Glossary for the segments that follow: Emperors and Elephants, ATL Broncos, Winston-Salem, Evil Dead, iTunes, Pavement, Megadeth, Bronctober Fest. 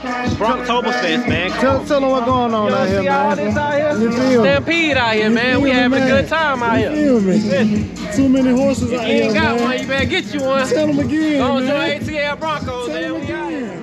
Bronctober Fest, man. Tell them what's going on out here, man. You feel me? Stampede out here, man. We having a good time out here. You feel me? Too many horses out here, man. If you ain't got one, you better get you one. Tell them again, man. Go on to ATL Broncos, man. We out here.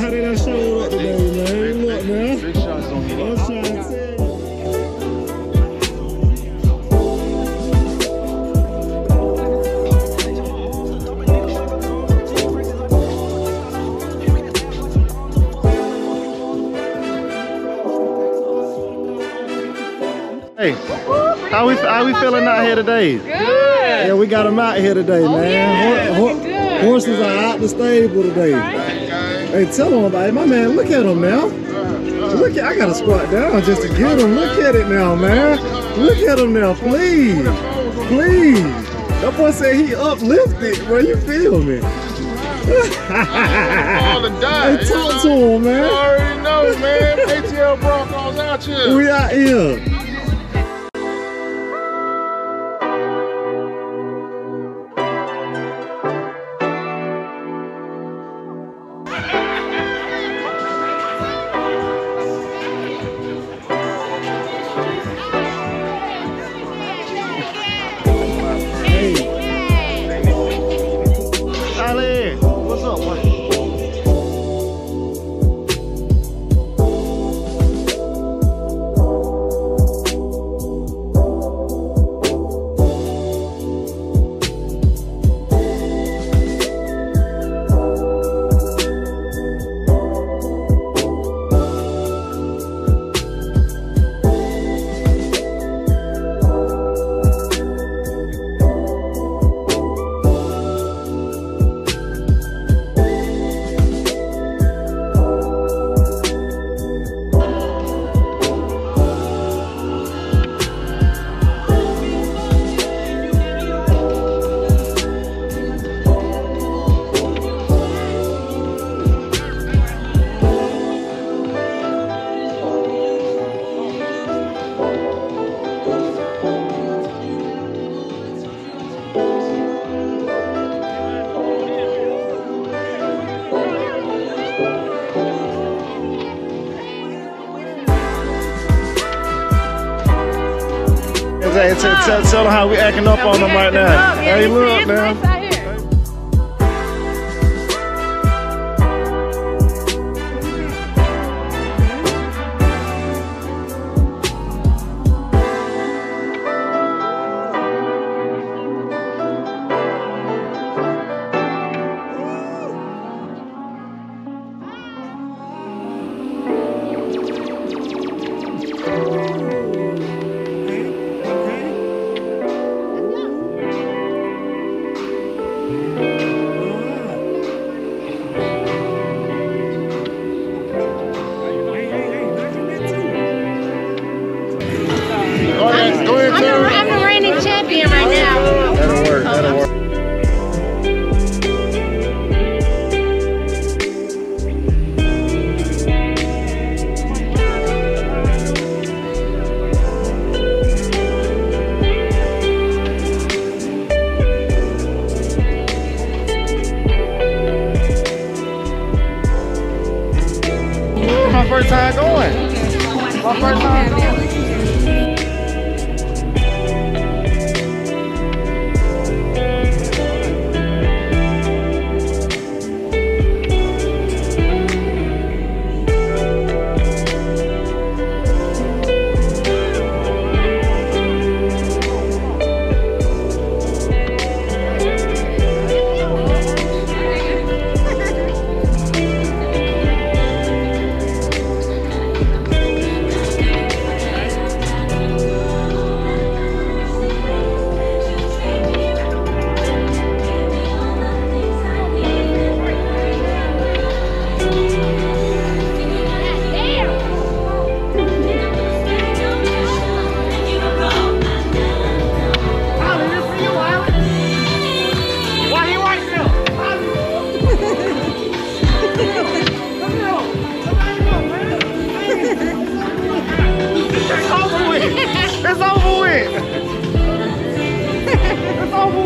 I showed up today, man. We didn't tell how they done showed up today, man. Look, man. Big shots don't get up. I'm trying to tell you. Hey, how we feeling out here today? Good. Yeah, we got them out here today, man. Yeah. Horses are out the stable today. Hey, tell them about it. My man, look at him now. Look at, I gotta squat down just to get him. Look at it now, man. Look at him now, please. Please. That boy said he uplifted. Bro, you feel me? Hey, talk to him, man. I already know, man. ATL Broncos out here. We out here. Tell them how we acting up on them right now. Yeah, hey, look, man. My first time going.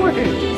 recording.